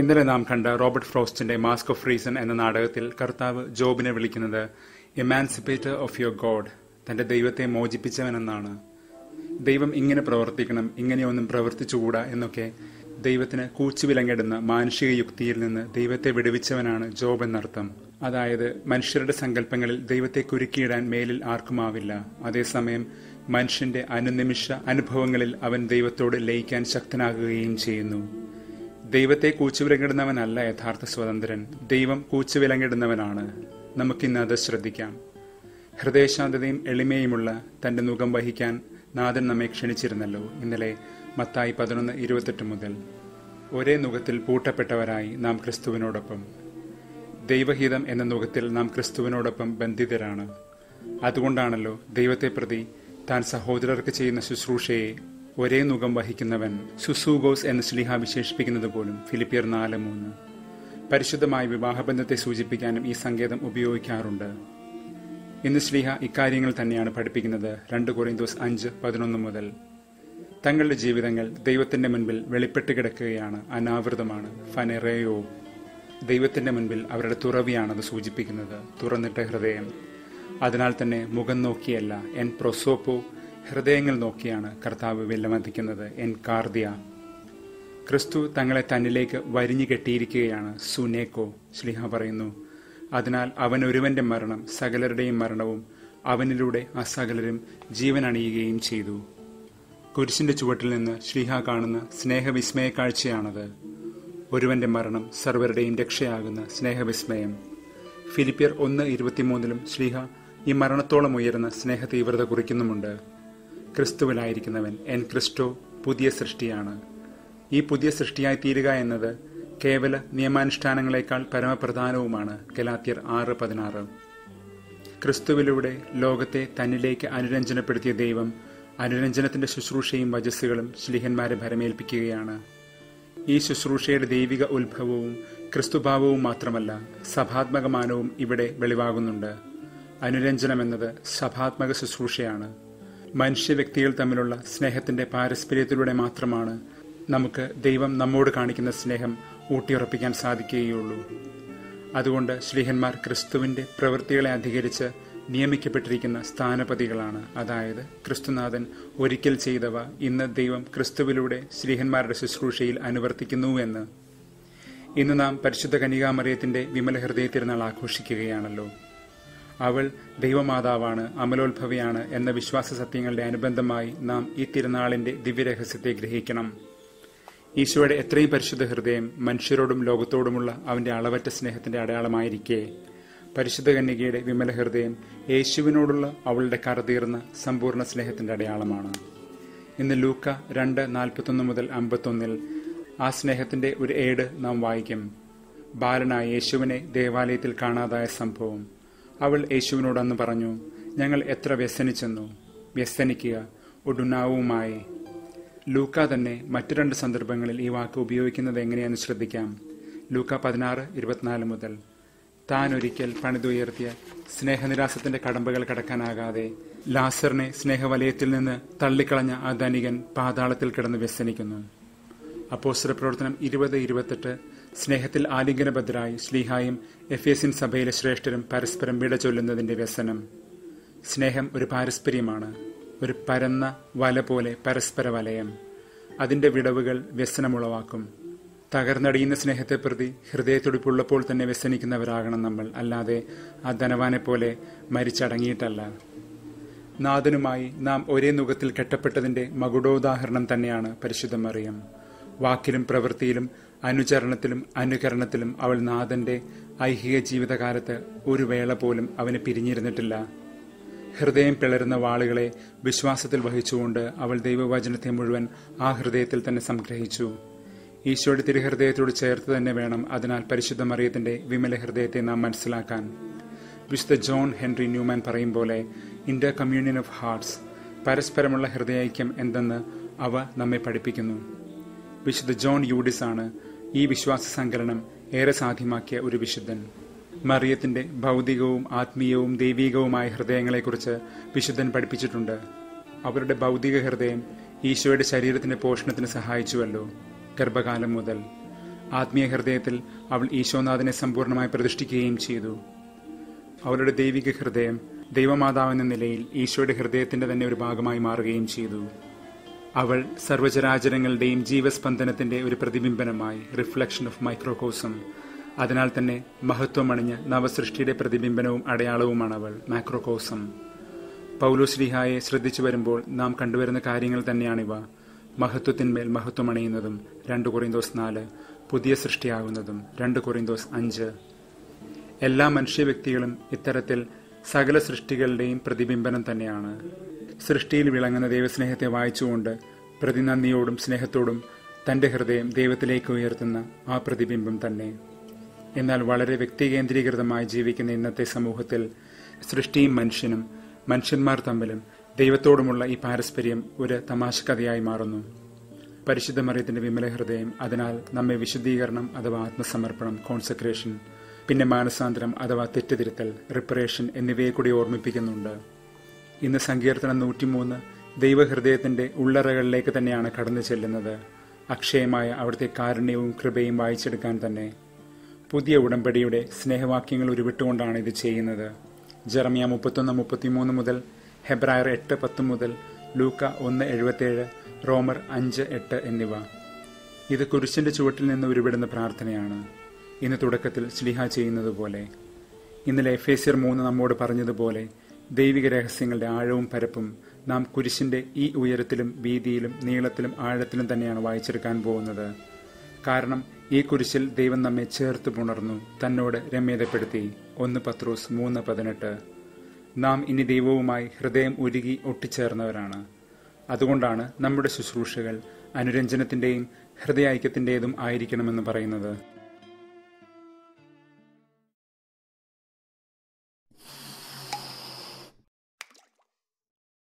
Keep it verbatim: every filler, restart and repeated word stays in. ഇന്നലെ നാം കണ്ട റോബർട്ട് ഫ്രോസ്റ്റിന്റെ മാസ്ക് ഓഫ് റീസൺ എന്ന നാടകത്തിൽ കർത്താവ് ജോബിനെ വിളിക്കുന്നത് എമാൻസിപ്പേറ്റർ ഓഫ് യുവർ ഗോഡ്, തന്റെ ദൈവത്തെ മോചിപ്പിച്ചവനെന്നാണ്. ദൈവം ഇങ്ങനെ പ്രവർത്തിക്കണം, ഇങ്ങനെയൊന്നും പ്രവർത്തിച്ചുകൂടാ എന്നൊക്കെ ദൈവത്തിന് കൂച്ചുവിലങ്ങിടുന്ന മാനുഷിക യുക്തിയിൽ നിന്ന് ദൈവത്തെ വിടുവിച്ചവനാണ് ജോബ് എന്നർത്ഥം. അതായത് മനുഷ്യരുടെ സങ്കല്പങ്ങളിൽ ദൈവത്തെ കുരുക്കിയിടാൻ മേലിൽ ആർക്കുമാവില്ല. അതേസമയം മനുഷ്യന്റെ അനുനിമിഷ അനുഭവങ്ങളിൽ അവൻ ദൈവത്തോട് ലയിക്കാൻ ശക്തനാകുകയും ചെയ്യുന്നു. ദൈവത്തെ കൂച്ചുവിലങ്ങിടുന്നവനല്ല യഥാർത്ഥ സ്വതന്ത്രൻ, ദൈവം കൂച്ചുവിലങ്ങിടുന്നവനാണ്. നമുക്കിന്ന് അത് ശ്രദ്ധിക്കാം. ഹൃദയശാന്തതയും എളിമയുമുള്ള തൻ്റെ മുഖം വഹിക്കാൻ നാഥൻ നമ്മെ ക്ഷണിച്ചിരുന്നല്ലോ. ഇന്നലെ മത്തായി പതിനൊന്ന് ഇരുപത്തെട്ട് മുതൽ ഒരേ നുഖത്തിൽ പൂട്ടപ്പെട്ടവരായി നാം ക്രിസ്തുവിനോടൊപ്പം. ദൈവഹിതം എന്ന നുഖത്തിൽ നാം ക്രിസ്തുവിനോടൊപ്പം ബന്ധിതരാണ്. അതുകൊണ്ടാണല്ലോ ദൈവത്തെ പ്രതി താൻ സഹോദരർക്ക് ചെയ്യുന്ന ശുശ്രൂഷയെ ഒരേ നുഖം വഹിക്കുന്നവൻ സുസൂഗോസ് എന്ന് ശ്ലീഹ വിശേഷിപ്പിക്കുന്നത് പോലും. ഫിലിപ്പിയർ നാല് മൂന്ന്. പരിശുദ്ധമായ വിവാഹബന്ധത്തെ സൂചിപ്പിക്കാനും ഈ സങ്കേതം ഉപയോഗിക്കാറുണ്ട്. ഇന്ന് ശ്ലീഹ ഇക്കാര്യങ്ങൾ തന്നെയാണ് പഠിപ്പിക്കുന്നത്. രണ്ട് കൊരിന്തോസ് അഞ്ച് പതിനൊന്ന് മുതൽ. തങ്ങളുടെ ജീവിതങ്ങൾ ദൈവത്തിൻ്റെ മുൻപിൽ വെളിപ്പെട്ട് കിടക്കുകയാണ്, അനാവൃതമാണ്, ഫനെറേയോ. ദൈവത്തിൻ്റെ മുൻപിൽ അവരുടെ തുറവിയാണത് സൂചിപ്പിക്കുന്നത്, തുറന്നിട്ട ഹൃദയം. അതിനാൽ തന്നെ മുഖം നോക്കിയല്ല, എൻ പ്രൊസോപ്പോ, ഹൃദയങ്ങൾ നോക്കിയാണ് കർത്താവ് വിലമതിക്കുന്നത്, എൻ കാർദിയ. ക്രിസ്തു തങ്ങളെ തന്നിലേക്ക് വരിഞ്ഞു കെട്ടിയിരിക്കുകയാണ്, സുനേക്കോ. ശ്ലീഹ പറയുന്നു, അതിനാൽ അവനൊരുവന്റെ മരണം സകലരുടെയും മരണവും അവനിലൂടെ അസകലരും ജീവൻ അണിയുകയും ചെയ്തു. കുരിശിന്റെ ചുവട്ടിൽ നിന്ന് ശ്ലീഹ കാണുന്ന സ്നേഹവിസ്മയ കാഴ്ചയാണത്, ഒരുവന്റെ മരണം സർവരുടെയും രക്ഷയാകുന്ന സ്നേഹവിസ്മയം. ഫിലിപ്പിയർ ഒന്ന് ഇരുപത്തിമൂന്നിലും ശ്ലീഹ ഈ മരണത്തോളം ഉയരുന്ന സ്നേഹ തീവ്രത കുറിക്കുന്നുമുണ്ട്. ക്രിസ്തുവിലായിരിക്കുന്നവൻ, എൻ ക്രിസ്റ്റോ, പുതിയ സൃഷ്ടിയാണ്. ഈ പുതിയ സൃഷ്ടിയായി തീരുക എന്നത് കേവല നിയമാനുഷ്ഠാനങ്ങളെക്കാൾ പരമപ്രധാനവുമാണ്. ഗലാത്യർ ആറ് പതിനാറ്. ക്രിസ്തുവിലൂടെ ലോകത്തെ തന്നിലേക്ക് അനുരഞ്ജനപ്പെടുത്തിയ ദൈവം അനുരഞ്ജനത്തിന്റെ ശുശ്രൂഷയും വചസ്സുകളും ശ്ലീഹന്മാരെ ഭരമേൽപ്പിക്കുകയാണ്. ഈ ശുശ്രൂഷയുടെ ദൈവിക ഉത്ഭവവും ക്രിസ്തുഭാവവും മാത്രമല്ല സഭാത്മകമാനവും ഇവിടെ വെളിവാകുന്നുണ്ട്. അനുരഞ്ജനമെന്നത് സഭാത്മക ശുശ്രൂഷയാണ്. മനുഷ്യ വ്യക്തികൾ തമ്മിലുള്ള സ്നേഹത്തിന്റെ പാരസ്പര്യത്തിലൂടെ മാത്രമാണ് നമുക്ക് ദൈവം നമ്മോട് കാണിക്കുന്ന സ്നേഹം ഊട്ടിയുറപ്പിക്കാൻ സാധിക്കുകയുള്ളൂ. അതുകൊണ്ട് ശ്ലീഹന്മാർ ക്രിസ്തുവിൻ്റെ പ്രവൃത്തികളെ അധികരിച്ച് നിയമിക്കപ്പെട്ടിരിക്കുന്ന സ്ഥാനപതികളാണ്. അതായത് ക്രിസ്തുനാഥൻ ഒരിക്കൽ ചെയ്തവ ഇന്ന് ദൈവം ക്രിസ്തുവിലൂടെ ശ്ലീഹന്മാരുടെ ശുശ്രൂഷയിൽ അനുവർത്തിക്കുന്നുവെന്ന്. ഇന്ന് നാം പരിശുദ്ധ കന്യകാമറിയത്തിൻ്റെ വിമല ഹൃദയ തിരുനാൾ ആഘോഷിക്കുകയാണല്ലോ. അവൾ ദൈവമാതാവാണ്, അമലോത്ഭവിയാണ് എന്ന വിശ്വാസ സത്യങ്ങളുടെ അനുബന്ധമായി നാം ഈ തിരുനാളിൻ്റെ ദിവ്യരഹസ്യത്തെ ഗ്രഹിക്കണം. ഈശോയുടെ എത്രയും പരിശുദ്ധ ഹൃദയം മനുഷ്യരോടും ലോകത്തോടുമുള്ള അവൻ്റെ അളവറ്റ സ്നേഹത്തിൻ്റെ അടയാളമായിരിക്കെ, പരിശുദ്ധ കന്യകയുടെ വിമല ഹൃദയം യേശുവിനോടുള്ള അവളുടെ കറതീർന്ന സമ്പൂർണ്ണ സ്നേഹത്തിൻ്റെ അടയാളമാണ്. ഇന്ന് ലൂക്ക രണ്ട് നാൽപ്പത്തൊന്ന് മുതൽ അമ്പത്തൊന്നിൽ ആ സ്നേഹത്തിൻ്റെ ഒരു ഏട് നാം വായിക്കും. ബാലനായ യേശുവിനെ ദേവാലയത്തിൽ കാണാതായ സംഭവം. അവൾ യേശുവിനോടന്ന് പറഞ്ഞു, ഞങ്ങൾ എത്ര വ്യസനിച്ചെന്നു, വ്യസനിക്കുക ഒടുനാവുമായി. ലൂക്ക തന്നെ മറ്റു രണ്ട് സന്ദർഭങ്ങളിൽ ഈ വാക്ക് ഉപയോഗിക്കുന്നത് എങ്ങനെയാണെന്ന് ശ്രദ്ധിക്കാം. ലൂക്ക പതിനാറ് ഇരുപത്തിനാല് മുതൽ. താൻ ഒരിക്കൽ പണിതുയർത്തിയ സ്നേഹനിരാസത്തിൻ്റെ കടമ്പകൾ കടക്കാനാകാതെ ലാസറിനെ സ്നേഹവലയത്തിൽ നിന്ന് തള്ളിക്കളഞ്ഞ ആ ധനികൻ പാതാളത്തിൽ കിടന്ന് വ്യസനിക്കുന്നു. അപ്പോസ്തല പ്രവർത്തനം ഇരുപത് ഇരുപത്തെട്ട്. സ്നേഹത്തിൽ ആലിംഗനഭദ്രായി ശ്ലീഹായും എഫേസ്യൻ സഭയിലെ ശ്രേഷ്ഠരും പരസ്പരം വിട ചൊല്ലുന്നതിൻ്റെ വ്യസനം. സ്നേഹം ഒരു പാരസ്പര്യമാണ്, ഒരു പരന്ന വല പോലെ പരസ്പര വലയം. അതിൻ്റെ വിടവുകൾ വ്യസനമുളവാക്കും. തകർന്നടിയുന്ന സ്നേഹത്തെ പ്രതി ഹൃദയത്തുടിപ്പുള്ളപ്പോൾ തന്നെ വ്യസനിക്കുന്നവരാകണം നമ്മൾ, അല്ലാതെ ആ ധനവാനെ പോലെ മരിച്ചടങ്ങിയിട്ടല്ല. നാഥനുമായി നാം ഒരേ നുഖത്തിൽ കെട്ടപ്പെട്ടതിൻ്റെ മകുടോദാഹരണം തന്നെയാണ് പരിശുദ്ധ മറിയം. വാക്കിലും പ്രവൃത്തിയിലും അനുചരണത്തിലും അനുകരണത്തിലും അവൾ നാഥൻ്റെ ഐഹിക ജീവിതകാലത്ത് ഒരു വേള പോലും അവന് പിരിഞ്ഞിരുന്നിട്ടില്ല. ഹൃദയം പിളരുന്ന വാളുകളെ വിശ്വാസത്തിൽ വഹിച്ചുകൊണ്ട് അവൾ ദൈവവചനത്തെ മുഴുവൻ ആ ഹൃദയത്തിൽ തന്നെ സംഗ്രഹിച്ചു. ഈശോയുടെ തിരുഹൃദയത്തോട് ചേർത്ത് തന്നെ വേണം അതിനാൽ പരിശുദ്ധ മറിയത്തിൻ്റെ വിമല ഹൃദയത്തെ നാം മനസ്സിലാക്കാൻ. വിശുദ്ധ ജോൺ ഹെൻറി ന്യൂമാൻ പറയും പോലെ, ഇന്റർ കമ്മ്യൂണിയൻ ഓഫ് ഹാർട്ട്സ്, പരസ്പരമുള്ള ഹൃദയൈക്യം എന്തെന്ന് അവ നമ്മെ പഠിപ്പിക്കുന്നു. വിശുദ്ധ ജോൺ യൂഡിസ് ആണ് ഈ വിശ്വാസ സങ്കലനം ഏറെ സാധ്യമാക്കിയ ഒരു വിശുദ്ധൻ. മറിയത്തിൻ്റെ ഭൗതികവും ആത്മീയവും ദൈവീകവുമായ ഹൃദയങ്ങളെക്കുറിച്ച് വിശുദ്ധൻ പഠിപ്പിച്ചിട്ടുണ്ട്. അവരുടെ ഭൗതിക ഹൃദയം ഈശോയുടെ ശരീരത്തിൻ്റെ പോഷണത്തിന് സഹായിച്ചുവല്ലോ ഗർഭകാലം മുതൽ. ആത്മീയ ഹൃദയത്തിൽ അവൾ ഈശോനാഥനെ സമ്പൂർണ്ണമായി പ്രതിഷ്ഠിക്കുകയും ചെയ്തു. അവളുടെ ദൈവിക ഹൃദയം ദൈവമാതാവെന്ന നിലയിൽ ഈശോയുടെ ഹൃദയത്തിൻ്റെ തന്നെ ഒരു ഭാഗമായി മാറുകയും ചെയ്തു. അവൾ സർവചരാചരങ്ങളുടെയും ജീവസ്പന്ദനത്തിൻ്റെ ഒരു പ്രതിബിംബനമായി, റിഫ്ലക്ഷൻ ഓഫ് മൈക്രോകോസം. അതിനാൽ തന്നെ മഹത്വമണിഞ്ഞ നവസൃഷ്ടിയുടെ പ്രതിബിംബനവും അടയാളവുമാണ് അവൾ, മാക്രോകോസം. പൗലോശ്ലീഹായെ ശ്രദ്ധിച്ചു വരുമ്പോൾ നാം കണ്ടുവരുന്ന കാര്യങ്ങൾ തന്നെയാണിവ. മഹത്വത്തിന്മേൽ മഹത്വമണിയുന്നതും രണ്ട് കൊറിന്തോസ് നാല്, പുതിയ സൃഷ്ടിയാകുന്നതും രണ്ട് കൊറിന്തോസ് അഞ്ച്. എല്ലാ മനുഷ്യ വ്യക്തികളും ഇത്തരത്തിൽ സകല സൃഷ്ടികളുടെയും പ്രതിബിംബനം തന്നെയാണ്. സൃഷ്ടിയിൽ വിളങ്ങുന്ന ദൈവസ്നേഹത്തെ വായിച്ചുകൊണ്ട് പ്രതിനന്ദിയോടും സ്നേഹത്തോടും തൻ്റെ ഹൃദയം ദൈവത്തിലേക്ക് ഉയർത്തുന്ന ആ പ്രതിബിംബം തന്നെ. എന്നാൽ വളരെ വ്യക്തികേന്ദ്രീകൃതമായി ജീവിക്കുന്ന ഇന്നത്തെ സമൂഹത്തിൽ സൃഷ്ടിയും മനുഷ്യനും മനുഷ്യന്മാർ തമ്മിലും ദൈവത്തോടുമുള്ള ഈ പാരസ്പര്യം ഒരു തമാശ കഥയായി മാറുന്നു. പരിശുദ്ധ മറിയത്തിൻ്റെ വിമല ഹൃദയം അതിനാൽ നമ്മെ വിശുദ്ധീകരണം അഥവാ ആത്മസമർപ്പണം, കോൺസെക്രേഷൻ, പിന്നെ മാനസാന്തരം അഥവാ തെറ്റുതിരുത്തൽ, റിപ്പറേഷൻ എന്നിവയെ കൂടി ഓർമ്മിപ്പിക്കുന്നുണ്ട്. ഇന്ന് സങ്കീർത്തനം നൂറ്റിമൂന്ന് ദൈവഹൃദയത്തിൻ്റെ ഉള്ളറകളിലേക്ക് തന്നെയാണ് കടന്നു ചെല്ലുന്നത്, അക്ഷയമായ അവിടുത്തെ കാരുണ്യവും കൃപയും വായിച്ചെടുക്കാൻ തന്നെ. പുതിയ ഉടമ്പടിയുടെ സ്നേഹവാക്യങ്ങൾ ഉരുവിട്ടുകൊണ്ടാണ് ഇത് ചെയ്യുന്നത്. ജെറമിയ മുപ്പത്തൊന്ന് മുപ്പത്തിമൂന്ന് മുതൽ, ഹെബ്രായർ എട്ട് പത്ത് മുതൽ, ലൂക്ക ഒന്ന് എഴുപത്തേഴ്, റോമർ അഞ്ച് എട്ട് എന്നിവ. ഇത് കുരിശിൻ്റെ ചുവട്ടിൽ നിന്ന് ഉരുവിടുന്ന പ്രാർത്ഥനയാണ്, ഇന്ന് തുടക്കത്തിൽ ശ്ലീഹ ചെയ്യുന്നത് പോലെ. ഇന്നലെ എഫേസ്യർ മൂന്ന് നമ്മോട് പറഞ്ഞതുപോലെ ദൈവിക രഹസ്യങ്ങളുടെ ആഴവും പരപ്പും നാം കുരിശിൻ്റെ ഈ ഉയരത്തിലും വീതിയിലും നീളത്തിലും ആഴത്തിലും തന്നെയാണ് വായിച്ചെടുക്കാൻ പോകുന്നത്. കാരണം ഈ കുരിശിൽ ദൈവം നമ്മെ ചേർത്ത് പുണർന്നു, തന്നോട് രമ്യതപ്പെടുത്തി. ഒന്ന് പത്രോസ് മൂന്ന് പതിനെട്ട്. നാം ഇനി ദൈവവുമായി ഹൃദയം ഉരുകി ഒട്ടിച്ചേർന്നവരാണ്. അതുകൊണ്ടാണ് നമ്മുടെ ശുശ്രൂഷകൾ അനുരഞ്ജനത്തിൻ്റെയും ഹൃദയ ഐക്യത്തിൻ്റേതും ആയിരിക്കണമെന്ന് പറയുന്നത്.